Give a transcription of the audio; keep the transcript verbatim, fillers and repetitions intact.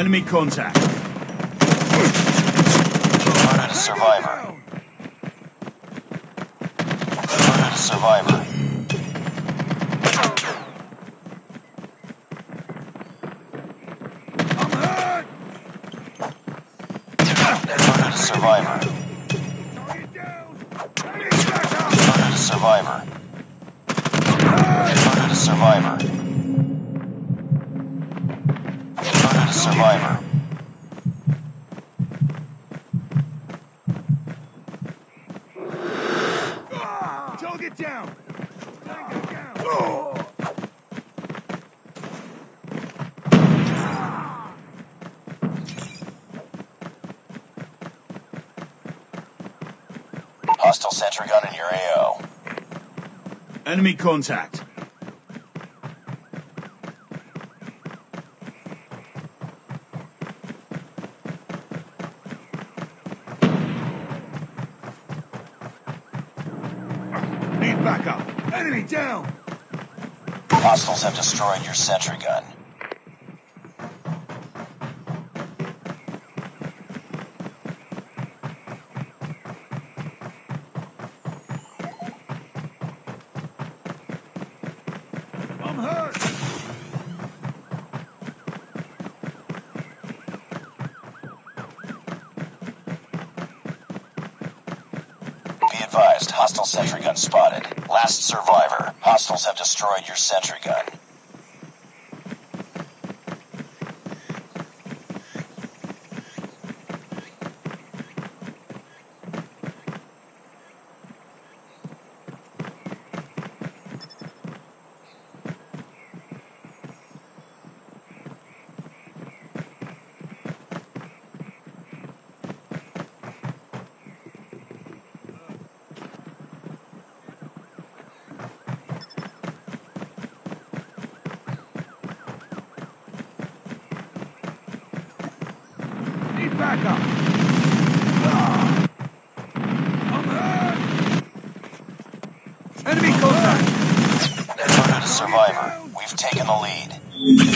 Enemy contact. Run at a survivor. Run at a survivor. Run at a survivor. Run at a survivor. Run at a survivor. Survivor. Target down. Target down. Oh. Hostile sentry gun in your A O. Enemy contact. Enemy down! Hostiles have destroyed your sentry gun. I'm hurt! Be advised, hostile sentry gun spotted. Last survivor. Hostiles have destroyed your sentry gun. Back up. Ah. I'm hurt. Enemy contact. They're not a survivor. We've taken the lead.